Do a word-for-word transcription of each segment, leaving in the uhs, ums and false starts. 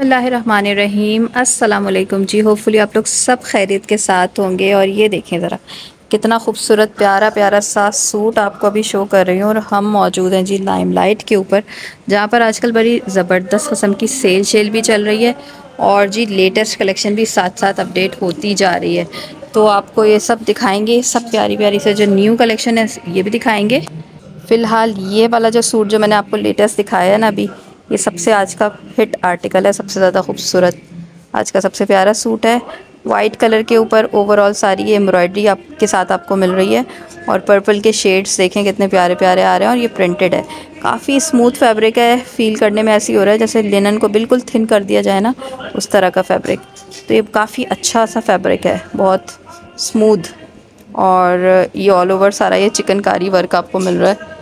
बिस्मिल्लाहिर्रहमानिर्रहीम। अस्सलाम वालेकुम जी। होपफुली आप लोग सब खैरियत के साथ होंगे। और ये देखें ज़रा कितना खूबसूरत प्यारा प्यारा सा सूट आपको अभी शो कर रही हूँ। और हम मौजूद हैं जी लाइमलाइट के ऊपर, जहाँ पर आजकल बड़ी ज़बरदस्त किस्म की सेल शेल भी चल रही है और जी लेटेस्ट कलेक्शन भी साथ साथ अपडेट होती जा रही है। तो आपको ये सब दिखाएँगे, सब प्यारी प्यारी से जो न्यू कलेक्शन है ये भी दिखाएँगे। फ़िलहाल ये वाला जो सूट जो मैंने आपको लेटेस्ट दिखाया है ना, अभी ये सबसे आज का हिट आर्टिकल है, सबसे ज़्यादा खूबसूरत आज का सबसे प्यारा सूट है। वाइट कलर के ऊपर ओवरऑल सारी ये एम्ब्रॉयडरी आपके साथ आपको मिल रही है। और पर्पल के शेड्स देखें कितने प्यारे प्यारे आ रहे हैं। और ये प्रिंटेड है, काफ़ी स्मूथ फैब्रिक है। फ़ील करने में ऐसी हो रहा है जैसे लिनन को बिल्कुल थिन कर दिया जाए ना, उस तरह का फैब्रिक। तो ये काफ़ी अच्छा सा फैब्रिक है, बहुत स्मूथ। और ये ऑल ओवर सारा ये चिकनकारी वर्क आपको मिल रहा है।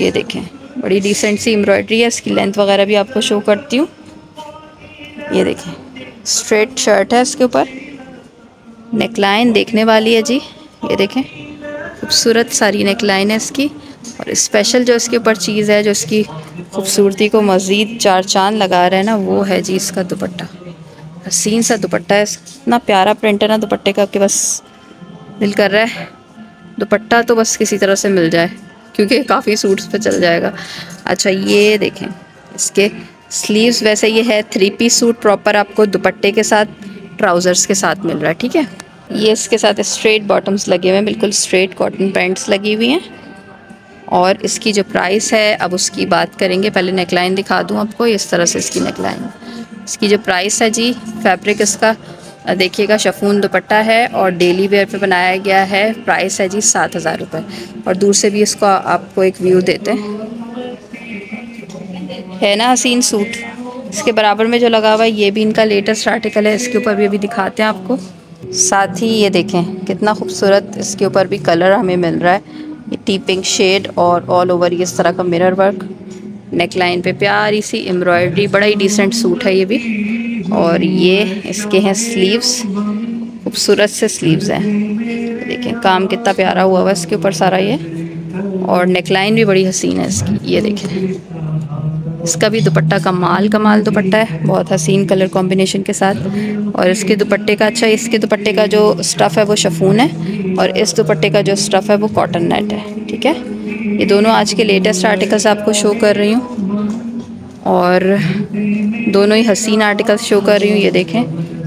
ये देखें बड़ी डिसेंट सी एम्ब्रॉयडरी है। इसकी लेंथ वगैरह भी आपको शो करती हूँ। ये देखें स्ट्रेट शर्ट है, इसके ऊपर नेकलाइन देखने वाली है जी। ये देखें खूबसूरत सारी नेकलाइन है इसकी। और स्पेशल जो इसके ऊपर चीज़ है जो इसकी खूबसूरती को मज़ीद चार चांद लगा रहा है ना, वो है जी इसका दुपट्टा। हसीन सा दुपट्टा है, इतना प्यारा प्रिंट है ना दुपट्टे का कि बस दिल कर रहा है दुपट्टा तो बस किसी तरह से मिल जाए, क्योंकि काफ़ी सूट्स पे चल जाएगा। अच्छा ये देखें इसके स्लीव्स, वैसे ये है थ्री पीस सूट, प्रॉपर आपको दुपट्टे के साथ ट्राउज़र्स के साथ मिल रहा है। ठीक है, ये इसके साथ स्ट्रेट बॉटम्स लगे हुए हैं, बिल्कुल स्ट्रेट कॉटन पैंट्स लगी हुई हैं। और इसकी जो प्राइस है अब उसकी बात करेंगे, पहले नेकलाइन दिखा दूँ आपको। इस तरह से इसकी नेकलाइन, इसकी जो प्राइस है जी, फैब्रिक इसका देखिएगा शफून दुपट्टा है और डेली वेयर पे बनाया गया है। प्राइस है जी सात हज़ार रुपये। और दूर से भी इसको आपको एक व्यू देते हैं, है ना हसीन सूट। इसके बराबर में जो लगा हुआ है ये भी इनका लेटेस्ट आर्टिकल है, इसके ऊपर भी अभी दिखाते हैं आपको। साथ ही ये देखें कितना खूबसूरत इसके ऊपर भी कलर हमें मिल रहा है, ये टी पिंक शेड। और ऑल ओवर ये इस तरह का मिरर वर्क, नेकलाइन पे प्यारी सी एम्ब्रॉयडरी, बड़ा ही डिसेंट सूट है ये भी। और ये इसके हैं स्लीव्स, खूबसूरत से स्लीव्स हैं। देखें काम कितना प्यारा हुआ हुआ है इसके ऊपर सारा ये। और नेकलाइन भी बड़ी हसीन है इसकी। ये देखें इसका भी दुपट्टा कमाल कमाल दुपट्टा है, बहुत हसीन कलर कॉम्बिनेशन के साथ। और इसके दुपट्टे का, अच्छा इसके दुपट्टे का जो स्टफ़ है वो शिफॉन है और इस दुपट्टे का जो स्टफ़ है वो कॉटन नेट है। ठीक है, ये दोनों आज के लेटेस्ट आर्टिकल्स आपको शो कर रही हूँ और दोनों ही हसीन आर्टिकल्स शो कर रही हूँ। ये देखें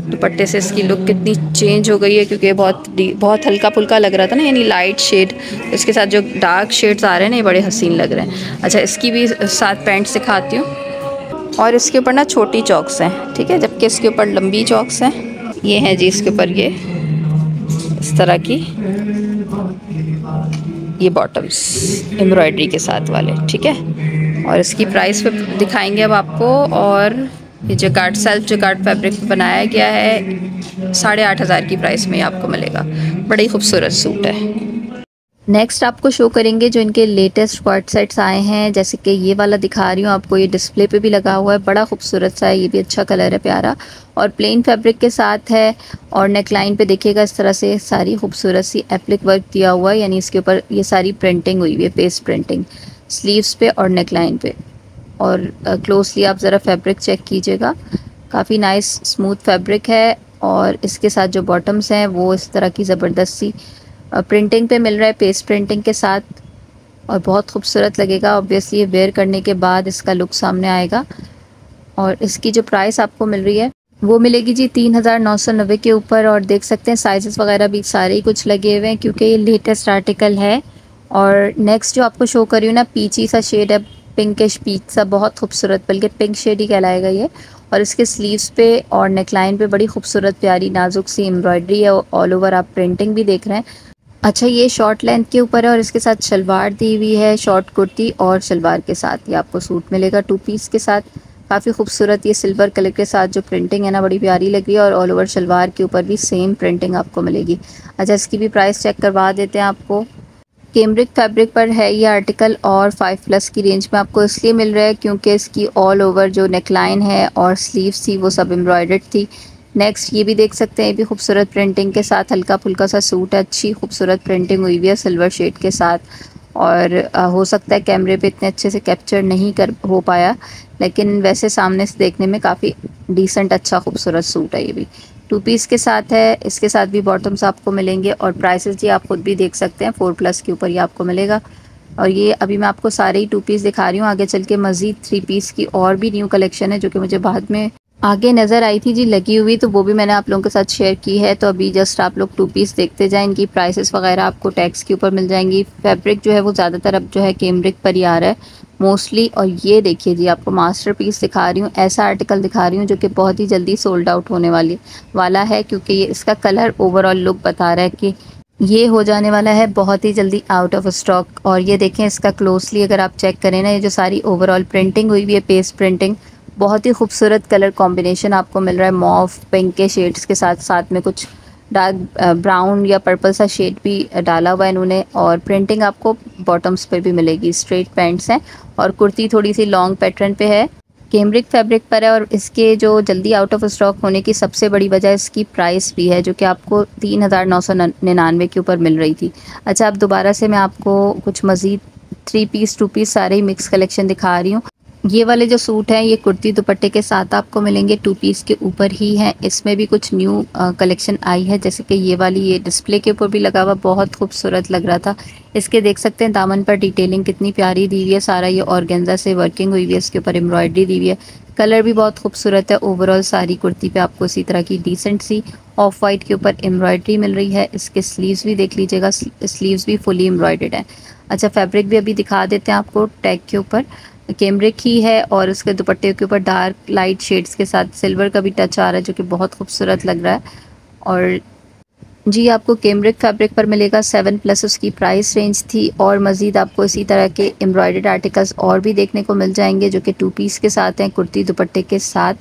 दुपट्टे से इसकी लुक कितनी चेंज हो गई है, क्योंकि बहुत बहुत हल्का फुल्का लग रहा था ना, यानी लाइट शेड, इसके साथ जो डार्क शेड्स आ रहे हैं ना ये बड़े हसीन लग रहे हैं। अच्छा इसकी भी साथ पैंट्स दिखाती हूँ। और इसके ऊपर ना छोटी चॉक्स हैं, ठीक है, जबकि इसके ऊपर लंबी चॉक्स हैं। ये हैं जी इसके ऊपर ये इस तरह की ये बॉटम्स एम्ब्रॉयडरी के साथ वाले। ठीक है, और इसकी प्राइस पे दिखाएंगे अब आपको। और ये जकार्ड सेल्फ जकार्ड फैब्रिक बनाया गया है, साढ़े आठ हज़ार की प्राइस में आपको मिलेगा। बड़ा ही खूबसूरत सूट है। नेक्स्ट आपको शो करेंगे जो इनके लेटेस्ट क्वाड सेट्स आए हैं, जैसे कि ये वाला दिखा रही हूँ आपको, ये डिस्प्ले पे भी लगा हुआ है, बड़ा खूबसूरत सा है, ये भी अच्छा कलर है प्यारा और प्लेन फैब्रिक के साथ है। और नेकलाइन पे देखिएगा इस तरह से सारी खूबसूरत सी एप्लिक वर्क दिया हुआ है, यानी इसके ऊपर ये सारी प्रिंटिंग हुई हुई है, पेस्ट प्रिंटिंग स्लीव्स पे और नेकलाइन पे। और क्लोजली आप ज़रा फैब्रिक चेक कीजिएगा, काफ़ी नाइस स्मूथ फैब्रिक है। और इसके साथ जो बॉटम्स हैं वो इस तरह की ज़बरदस्त सी प्रिंटिंग पे मिल रहा है, पेस्ट प्रिंटिंग के साथ, और बहुत खूबसूरत लगेगा। ऑब्वियसली ये वेयर करने के बाद इसका लुक सामने आएगा। और इसकी जो प्राइस आपको मिल रही है वो मिलेगी जी तीन हज़ार नौ सौ नब्बे के ऊपर। और देख सकते हैं साइज़ वगैरह भी सारे ही कुछ लगे हुए हैं, क्योंकि ये लेटेस्ट आर्टिकल है। और नेक्स्ट जो आपको शो कर रही हूँ ना, पीची सा शेड है, पिंकिश पीच सा, बहुत खूबसूरत, बल्कि पिंक शेड ही कहलाएगा ये। और इसके स्लीव्स पे और नेकलाइन पे बड़ी खूबसूरत प्यारी नाजुक सी एम्ब्रॉयडरी है। ऑल ओवर आप प्रिंटिंग भी देख रहे हैं। अच्छा ये शॉर्ट लेंथ के ऊपर है और इसके साथ शलवार दी हुई है, शॉर्ट कुर्ती और शलवार के साथ ये आपको सूट मिलेगा टू पीस के साथ। काफ़ी खूबसूरत ये सिल्वर कलर के साथ जो प्रिंटिंग है ना, बड़ी प्यारी लग रही है। और ऑल ओवर शलवार के ऊपर भी सेम प्रिंटिंग आपको मिलेगी। अच्छा इसकी भी प्राइस चेक करवा देते हैं आपको। कैमब्रिक फैब्रिक पर है ये आर्टिकल और फाइव प्लस की रेंज में आपको इसलिए मिल रहा है क्योंकि इसकी ऑल ओवर जो नेकलाइन है और स्लीव्स थी वो सब एम्ब्रॉयडर्ड थी। नेक्स्ट ये भी देख सकते हैं, ये भी खूबसूरत प्रिंटिंग के साथ हल्का फुल्का सा सूट है, अच्छी खूबसूरत प्रिंटिंग हुई हुई है सिल्वर शेड के साथ। और हो सकता है कैमरे पे इतने अच्छे से कैप्चर नहीं कर हो पाया, लेकिन वैसे सामने से देखने में काफ़ी डिसेंट अच्छा खूबसूरत सूट है। ये भी टू पीस के साथ है, इसके साथ भी बॉटम्स आपको मिलेंगे और प्राइसेस ये आप खुद भी देख सकते हैं, फोर प्लस के ऊपर ये आपको मिलेगा। और ये अभी मैं आपको सारे ही टू पीस दिखा रही हूँ, आगे चल के मज़ीद थ्री पीस की और भी न्यू कलेक्शन है जो कि मुझे बाद में आगे नज़र आई थी जी लगी हुई, तो वो भी मैंने आप लोगों के साथ शेयर की है। तो अभी जस्ट आप लोग टू पीस देखते जाएं, इनकी प्राइसेस वगैरह आपको टैक्स के ऊपर मिल जाएंगी। फैब्रिक जो है वो ज़्यादातर अब जो है कैमब्रिक पर ही आ रहा है मोस्टली। और ये देखिए जी, आपको मास्टर पीस दिखा रही हूँ, ऐसा आर्टिकल दिखा रही हूँ जो कि बहुत ही जल्दी सोल्ड आउट होने वाली वाला है, क्योंकि ये इसका कलर ओवरऑल लुक बता रहा है कि ये हो जाने वाला है बहुत ही जल्दी आउट ऑफ स्टॉक। और ये देखें, इसका क्लोजली अगर आप चेक करें ना, ये जो सारी ओवरऑल प्रिंटिंग हुई हुई है, पेस्ट प्रिंटिंग, बहुत ही खूबसूरत कलर कॉम्बिनेशन आपको मिल रहा है मॉव पिंक के शेड्स के साथ, साथ में कुछ डार्क ब्राउन या पर्पल सा शेड भी डाला हुआ है इन्होंने। और प्रिंटिंग आपको बॉटम्स पर भी मिलेगी, स्ट्रेट पैंट्स हैं और कुर्ती थोड़ी सी लॉन्ग पैटर्न पे है, कैमब्रिक फैब्रिक पर है। और इसके जो जल्दी आउट ऑफ स्टॉक होने की सबसे बड़ी वजह इसकी प्राइस भी है, जो कि आपको तीन हज़ार नौ सौ निन्यानवे के ऊपर मिल रही थी। अच्छा, अब दोबारा से मैं आपको कुछ मज़ीद थ्री पीस टू पीस सारे ही मिक्स कलेक्शन दिखा रही हूँ। ये वाले जो सूट हैं ये कुर्ती दुपट्टे के साथ आपको मिलेंगे, टू पीस के ऊपर ही हैं। इसमें भी कुछ न्यू कलेक्शन आई है, जैसे कि ये वाली, ये डिस्प्ले के ऊपर भी लगा हुआ बहुत खूबसूरत लग रहा था। इसके देख सकते हैं दामन पर डिटेलिंग कितनी प्यारी दी हुई है, सारा ये ऑर्गेन्जा से वर्किंग हुई हुई है, इसके ऊपर एम्ब्रॉयडरी दी हुई है, कलर भी बहुत खूबसूरत है। ओवरऑल सारी कुर्ती पे आपको इसी तरह की डिसेंट सी ऑफ वाइट के ऊपर एम्ब्रॉयडरी मिल रही है। इसके स्लीव्स भी देख लीजिएगा, स्लीव्स भी फुली एम्ब्रॉयडर्ड है। अच्छा, फैब्रिक भी अभी दिखा देते हैं आपको, टैग के ऊपर कैमब्रिक ही है और उसके दुपट्टे के ऊपर डार्क लाइट शेड्स के साथ सिल्वर का भी टच आ रहा है, जो कि बहुत खूबसूरत लग रहा है। और जी आपको कैमब्रिक फैब्रिक पर मिलेगा, सेवन प्लस उसकी प्राइस रेंज थी। और मज़ीद आपको इसी तरह के एम्ब्रॉयडर्ड आर्टिकल्स और भी देखने को मिल जाएंगे जो कि टू पीस के साथ हैं, कुर्ती दुपट्टे के साथ।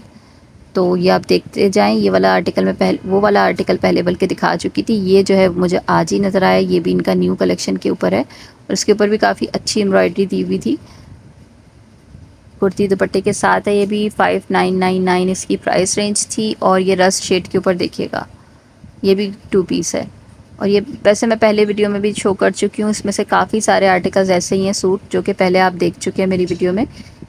तो ये आप देखते जाएं, ये वाला आर्टिकल मैं पहले वो वाला आर्टिकल पहले बल्कि दिखा चुकी थी, ये जो है मुझे आज ही नज़र आया। ये भी इनका न्यू कलेक्शन के ऊपर है और इसके ऊपर भी काफ़ी अच्छी एम्ब्रॉयडरी दी हुई थी, कुर्ती दुपट्टे के साथ है। ये भी फाइव नाइन नाइन नाइन इसकी प्राइस रेंज थी। और ये रस्ट शेड के ऊपर देखिएगा, ये भी टू पीस है। और ये वैसे मैं पहले वीडियो में भी शो कर चुकी हूँ, इसमें से काफ़ी सारे आर्टिकल्स ऐसे ही हैं सूट जो कि पहले आप देख चुके हैं मेरी वीडियो में।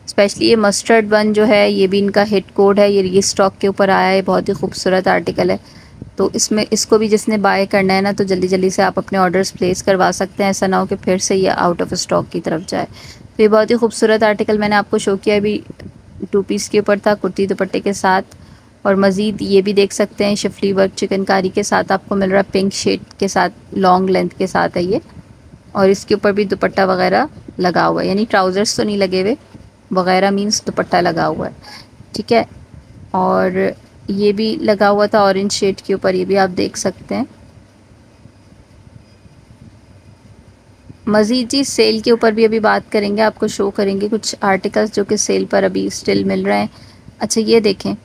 स्पेशली ये मस्टर्ड वन जो है, ये भी इनका हिट कोड है, ये री स्टॉक के ऊपर आया है, बहुत ही खूबसूरत आर्टिकल है। तो इसमें इसको भी जिसने बाय करना है ना, तो जल्दी जल्दी से आप अपने ऑर्डर्स प्लेस करवा सकते हैं, ऐसा ना हो कि फिर से ये आउट ऑफ स्टॉक की तरफ जाए। तो ये बहुत ही खूबसूरत आर्टिकल मैंने आपको शो किया, अभी टू पीस के ऊपर था, कुर्ती दुपट्टे के साथ। और मज़ीद ये भी देख सकते हैं, शिफली वर्क चिकनकारी के साथ आपको मिल रहा है, पिंक शेड के साथ, लॉन्ग लेंथ के साथ है ये। और इसके ऊपर भी दुपट्टा वगैरह लगा हुआ है, यानी ट्राउज़र्स तो नहीं लगे हुए, वगैरह मीन्स दुपट्टा लगा हुआ है, ठीक है। और ये भी लगा हुआ था ऑरेंज शेड के ऊपर, ये भी आप देख सकते हैं। मज़ीद जी सेल के ऊपर भी अभी बात करेंगे, आपको शो करेंगे कुछ आर्टिकल्स जो कि सेल पर अभी स्टिल मिल रहे हैं। अच्छा ये देखें,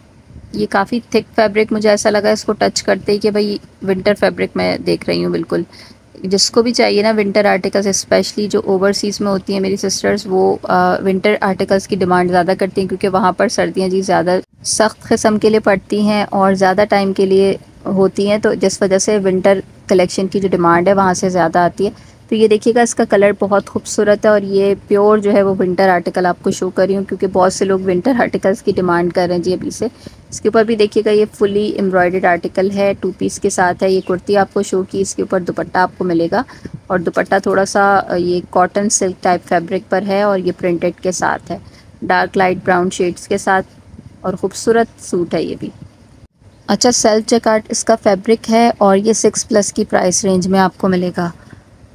ये काफ़ी थिक फैब्रिक, मुझे ऐसा लगा इसको टच करते ही कि भाई विंटर फैब्रिक मैं देख रही हूँ बिल्कुल। जिसको भी चाहिए ना विंटर आर्टिकल्स, स्पेशली जो ओवरसीज़ में होती हैं मेरी सिस्टर्स, वो आ, विंटर आर्टिकल्स की डिमांड ज़्यादा करती हैं, क्योंकि वहाँ पर सर्दियाँ जी ज़्यादा सख्त किस्म के लिए पड़ती हैं और ज़्यादा टाइम के लिए होती हैं, तो जिस वजह से विंटर कलेक्शन की जो डिमांड है वहाँ से ज़्यादा आती है। तो ये देखिएगा, इसका कलर बहुत खूबसूरत है। और ये प्योर जो है वो विंटर आर्टिकल आपको शो कर रही हूँ, क्योंकि बहुत से लोग विंटर आर्टिकल्स की डिमांड कर रहे हैं जी अभी से। इसके ऊपर भी देखिएगा, ये फुली एम्ब्रॉयडर्ड आर्टिकल है, टू पीस के साथ है। ये कुर्ती आपको शो की, इसके ऊपर दुपट्टा आपको मिलेगा और दुपट्टा थोड़ा सा ये कॉटन सिल्क टाइप फैब्रिक पर है और ये प्रिंटेड के साथ है, डार्क लाइट ब्राउन शेड्स के साथ, और ख़ूबसूरत सूट है ये भी। अच्छा, सेल्फ जैकार्ड इसका फैब्रिक है और ये सिक्स प्लस की प्राइस रेंज में आपको मिलेगा।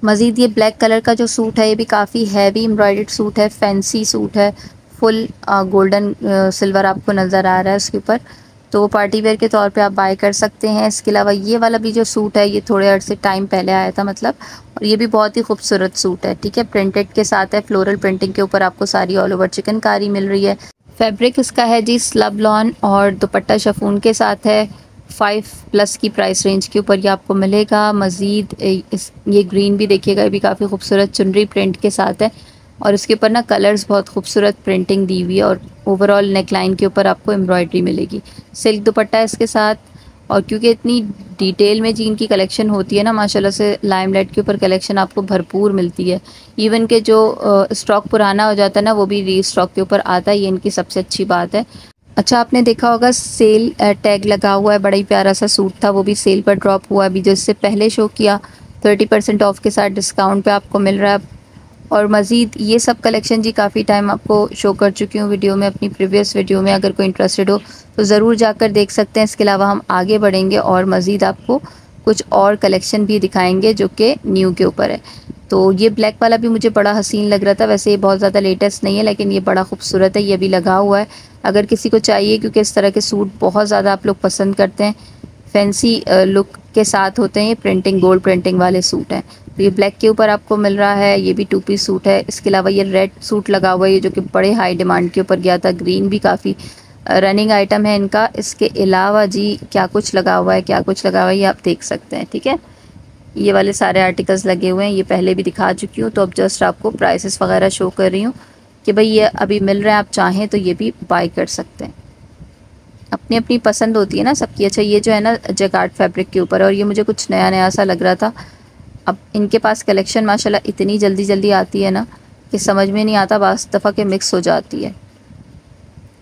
मज़ीद ये ब्लैक कलर का जो सूट है, ये भी काफ़ी हैवी एम्ब्रॉयडर्ड सूट है, फैंसी सूट है, फुल गोल्डन सिल्वर आपको नज़र आ रहा है उसके ऊपर, तो पार्टी वेयर के तौर पे आप बाय कर सकते हैं। इसके अलावा ये वाला भी जो सूट है, ये थोड़े अर्से टाइम पहले आया था मतलब, और ये भी बहुत ही खूबसूरत सूट है, ठीक है, प्रिंटेड के साथ है, फ्लोरल प्रिंटिंग के ऊपर आपको सारी ऑल ओवर चिकनकारी मिल रही है। फैब्रिक इसका है जी स्लब लॉन और दुपट्टा शफून के साथ है, फाइव प्लस की प्राइस रेंज के ऊपर ये आपको मिलेगा। मज़ीद ये ग्रीन भी देखिएगा, ये भी काफ़ी खूबसूरत चुनरी प्रिंट के साथ है और इसके ऊपर ना कलर्स बहुत खूबसूरत प्रिंटिंग दी हुई है। और ओवरऑल नेकलाइन के ऊपर आपको एम्ब्रॉयडरी मिलेगी, सिल्क दुपट्टा है इसके साथ और क्योंकि इतनी डिटेल में जिनकी कलेक्शन होती है ना माशाल्लाह से, लाइमलाइट के ऊपर कलेक्शन आपको भरपूर मिलती है। इवन के जो स्टॉक पुराना हो जाता है ना वो भी री स्टॉक के ऊपर आता है, ये इनकी सबसे अच्छी बात है। अच्छा आपने देखा होगा सेल टैग लगा हुआ है, बड़ा ही प्यारा सा सूट था, वो भी सेल पर ड्रॉप हुआ अभी, जो इससे पहले शो किया थर्टी परसेंट ऑफ के साथ डिस्काउंट पे आपको मिल रहा है। और मज़ीद ये सब कलेक्शन जी काफ़ी टाइम आपको शो कर चुकी हूँ वीडियो में, अपनी प्रीवियस वीडियो में, अगर कोई इंटरेस्टेड हो तो ज़रूर जाकर देख सकते हैं। इसके अलावा हम आगे बढ़ेंगे और मज़ीद आपको कुछ और कलेक्शन भी दिखाएंगे जो कि न्यू के ऊपर है। तो ये ब्लैक वाला भी मुझे बड़ा हसीन लग रहा था, वैसे ये बहुत ज़्यादा लेटेस्ट नहीं है लेकिन ये बड़ा खूबसूरत है, ये भी लगा हुआ है अगर किसी को चाहिए, क्योंकि इस तरह के सूट बहुत ज़्यादा आप लोग पसंद करते हैं, फैंसी लुक के साथ होते हैं, ये प्रिंटिंग गोल्ड प्रिंटिंग वाले सूट हैं। तो ये ब्लैक के ऊपर आपको मिल रहा है, ये भी टू पीस सूट है। इसके अलावा ये रेड सूट लगा हुआ है जो कि बड़े हाई डिमांड के ऊपर गया था, ग्रीन भी काफ़ी रनिंग आइटम है इनका। इसके अलावा जी क्या कुछ लगा हुआ है, क्या कुछ लगा हुआ है ये आप देख सकते हैं, ठीक है। ये वाले सारे आर्टिकल्स लगे हुए हैं, ये पहले भी दिखा चुकी हूँ, तो अब जस्ट आपको प्राइसेस वगैरह शो कर रही हूँ कि भाई ये अभी मिल रहे हैं, आप चाहें तो ये भी बाई कर सकते हैं, अपनी अपनी पसंद होती है ना सबकी। अच्छा ये जो है ना जैकार्ड फैब्रिक के ऊपर, और ये मुझे कुछ नया नया सा लग रहा था। अब इनके पास कलेक्शन माशाल्लाह इतनी जल्दी जल्दी आती है ना कि समझ में नहीं आता, बस दफ़ा के मिक्स हो जाती है।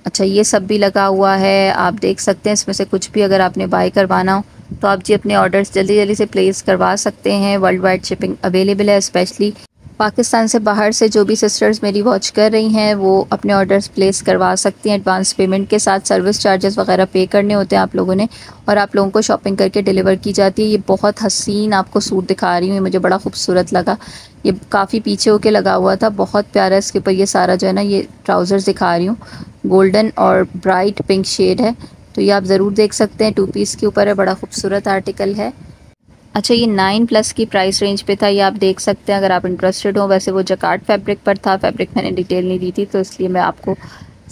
अच्छा ये सब भी लगा हुआ है, आप देख सकते हैं। इसमें से कुछ भी अगर आपने बाय करवाना हो तो आप जी अपने ऑर्डर्स जल्दी जल्दी से प्लेस करवा सकते हैं। वर्ल्ड वाइड शिपिंग अवेलेबल है, स्पेशली पाकिस्तान से बाहर से जो भी सिस्टर्स मेरी वॉच कर रही हैं वो अपने ऑर्डर्स प्लेस करवा सकती हैं। एडवांस पेमेंट के साथ सर्विस चार्जेस वगैरह पे करने होते हैं आप लोगों ने, और आप लोगों को शॉपिंग करके डिलीवर की जाती है। ये बहुत हसीन आपको सूट दिखा रही हूँ, मुझे बड़ा खूबसूरत लगा, ये काफ़ी पीछे होके लगा हुआ था, बहुत प्यारा। इसके ऊपर ये सारा जो है ना ये ट्राउज़र्स दिखा रही हूँ, गोल्डन और ब्राइट पिंक शेड है, तो ये आप ज़रूर देख सकते हैं। टू पीस के ऊपर है, बड़ा खूबसूरत आर्टिकल है। अच्छा ये नाइन प्लस की प्राइस रेंज पे था, ये आप देख सकते हैं अगर आप इंटरेस्टेड हो। वैसे वो जैकार्ड फैब्रिक पर था, फैब्रिक मैंने डिटेल नहीं दी थी तो इसलिए मैं आपको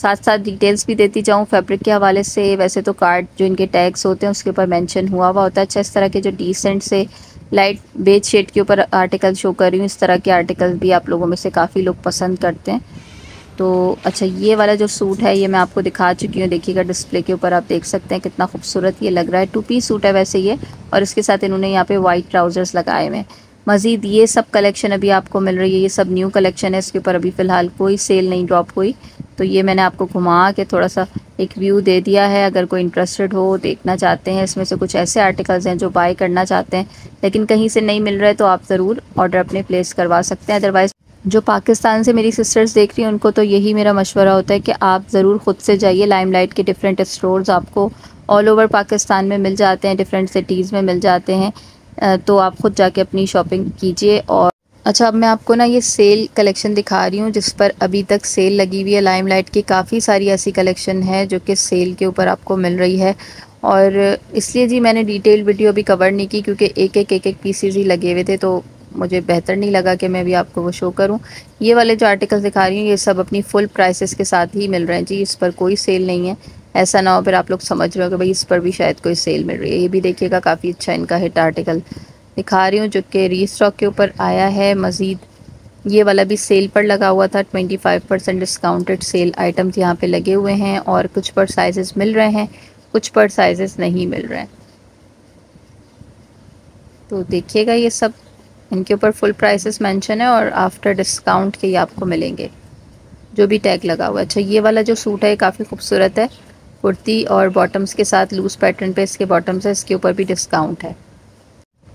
साथ साथ डिटेल्स भी देती जाऊँ फैब्रिक के हवाले से। वैसे तो कार्ड जो इनके टैग्स होते हैं उसके ऊपर मेंशन हुआ हुआ होता है। अच्छा इस तरह के जो डिसेंट से लाइट बेज शेड के ऊपर आर्टिकल शो कर रही हूँ, इस तरह के आर्टिकल भी आप लोगों में से काफ़ी लोग पसंद करते हैं। तो अच्छा ये वाला जो सूट है ये मैं आपको दिखा चुकी हूँ, देखिएगा डिस्प्ले के ऊपर आप देख सकते हैं कितना खूबसूरत ये लग रहा है। टू पीस सूट है वैसे ये, और इसके साथ इन्होंने यहाँ पे वाइट ट्राउज़र्स लगाए हुए हैं। मज़ीद ये सब कलेक्शन अभी आपको मिल रही है, ये सब न्यू कलेक्शन है, इसके ऊपर अभी फ़िलहाल कोई सेल नहीं ड्रॉप हुई। तो ये मैंने आपको घुमा के थोड़ा सा एक व्यू दे दिया है, अगर कोई इंटरेस्टेड हो देखना चाहते हैं। इसमें से कुछ ऐसे आर्टिकल्स हैं जो बाय करना चाहते हैं लेकिन कहीं से नहीं मिल रहे, तो आप ज़रूर ऑर्डर अपने प्लेस करवा सकते हैं। अदरवाइज़ जो पाकिस्तान से मेरी सिस्टर्स देख रही हैं उनको तो यही मेरा मशवरा होता है कि आप ज़रूर ख़ुद से जाइए। लाइमलाइट के डिफरेंट स्टोर्स आपको ऑल ओवर पाकिस्तान में मिल जाते हैं, डिफरेंट सिटीज़ में मिल जाते हैं, तो आप ख़ुद जाके अपनी शॉपिंग कीजिए। और अच्छा अब मैं आपको ना ये सेल कलेक्शन दिखा रही हूँ जिस पर अभी तक सेल लगी हुई है लाइमलाइट की। काफ़ी सारी ऐसी कलेक्शन है जो कि सेल के ऊपर आपको मिल रही है, और इसलिए जी मैंने डिटेल वीडियो अभी कवर नहीं की क्योंकि एक एक एक एक पीसेज ही लगे हुए थे, तो मुझे बेहतर नहीं लगा कि मैं भी आपको वो शो करूं। ये वाले जो आर्टिकल्स दिखा रही हूँ ये सब अपनी फुल प्राइसेस के साथ ही मिल रहे हैं जी, इस पर कोई सेल नहीं है। ऐसा ना हो फिर आप लोग समझ रहे हो कि भाई इस पर भी शायद कोई सेल मिल रही है। ये भी देखिएगा काफ़ी अच्छा इनका हिट आर्टिकल दिखा रही हूँ जो कि रीस्टॉक के ऊपर आया है। मज़ीद ये वाला भी सेल पर लगा हुआ था, twenty five percent discounted sale items यहाँ पर लगे हुए हैं, और कुछ पर साइज़ मिल रहे हैं, कुछ पर साइज़ नहीं मिल रहे हैं। तो देखिएगा ये सब इनके ऊपर फुल प्राइसेस मेंशन है, और आफ्टर डिस्काउंट के ये आपको मिलेंगे जो भी टैग लगा हुआ है। अच्छा ये वाला जो सूट है ये काफ़ी खूबसूरत है, कुर्ती और बॉटम्स के साथ, लूज पैटर्न पे इसके बॉटम्स है, इसके ऊपर भी डिस्काउंट है।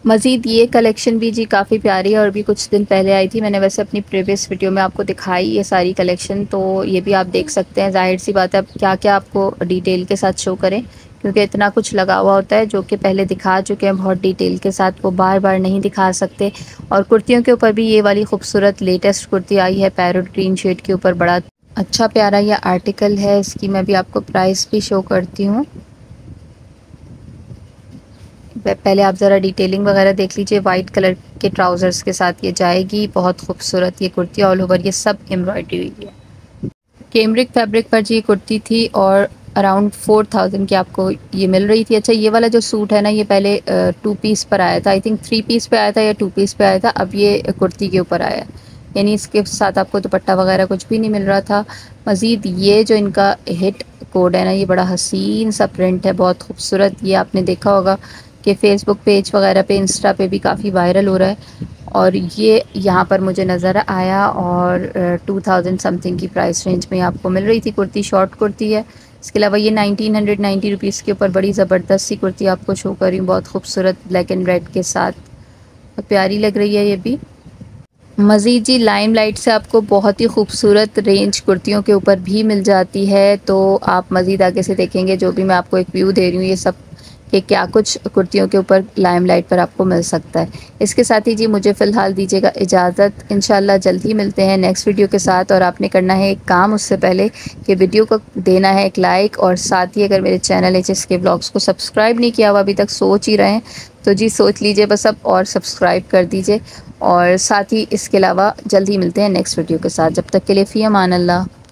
मज़ीद ये कलेक्शन भी जी काफ़ी प्यारी है, और भी कुछ दिन पहले आई थी, मैंने वैसे अपनी प्रीवियस वीडियो में आपको दिखाई ये सारी कलेक्शन, तो ये भी आप देख सकते हैं। जाहिर सी बात है अब क्या क्या आपको डिटेल के साथ शो करें क्योंकि इतना कुछ लगा हुआ होता है जो कि पहले दिखा चुके हैं बहुत डिटेल के साथ, वो बार बार नहीं दिखा सकते। और कुर्तियों के ऊपर भी ये वाली खूबसूरत लेटेस्ट कुर्ती आई है पैरोट ग्रीन शेड के ऊपर, बड़ा अच्छा प्यारा ये आर्टिकल है, इसकी मैं भी आपको प्राइस भी शो करती हूँ। पहले आप ज़रा डिटेलिंग वगैरह देख लीजिए। वाइट कलर के ट्राउज़र्स के साथ ये जाएगी, बहुत खूबसूरत ये कुर्ती, ऑल ओवर ये सब एम्ब्रॉयडरी हुई है। कैमरिक फैब्रिक पर जी कुर्ती थी, और अराउंड फोर थाउजेंड की आपको ये मिल रही थी। अच्छा ये वाला जो सूट है ना ये पहले टू पीस पर आया था, आई थिंक थ्री पीस पे आया था या टू पीस पे आया था, अब ये कुर्ती के ऊपर आया है। यानी इसके साथ आपको दुपट्टा वगैरह कुछ भी नहीं मिल रहा था। मज़ीद ये जो इनका हिट कोड है ना, ये बड़ा हसीन सा प्रिंट है, बहुत खूबसूरत। ये आपने देखा होगा कि फ़ेसबुक पेज वगैरह पे, इंस्टा पे भी काफ़ी वायरल हो रहा है। और ये यहाँ पर मुझे नज़र आया और टू थाउजेंड समथिंग की प्राइस रेंज में आपको मिल रही थी। कुर्ती शॉर्ट कुर्ती है। इसके अलावा ये नाइनटीन हंड्रेड नाइन्टी रुपीज़ के ऊपर बड़ी ज़बरदस्त सी कुर्ती आपको शो कर रही हूँ, बहुत खूबसूरत ब्लैक एंड रेड के साथ, बहुत प्यारी लग रही है ये भी। मज़ीद जी लाइमलाइट से आपको बहुत ही खूबसूरत रेंज कुर्तियों के ऊपर भी मिल जाती है, तो आप मज़ीद आगे से देखेंगे। जो भी मैं आपको एक व्यू दे रही हूँ ये सब कि क्या कुछ कुर्तियों के ऊपर लाइमलाइट पर आपको मिल सकता है। इसके साथ ही जी मुझे फ़िलहाल दीजिएगा इजाज़त, इंशाल्लाह जल्द ही मिलते हैं नेक्स्ट वीडियो के साथ। और आपने करना है एक काम, उससे पहले कि वीडियो को देना है एक लाइक, और साथ ही अगर मेरे चैनल एच एस के ब्लॉग्स को सब्सक्राइब नहीं किया हुआ अभी तक सोच ही रहे हैं तो जी सोच लीजिए बस अब, और सब्सक्राइब कर दीजिए। और साथ ही इसके अलावा जल्द ही मिलते हैं नेक्स्ट वीडियो के साथ। जब तक के लिए फ़ी अमान अल्लाह।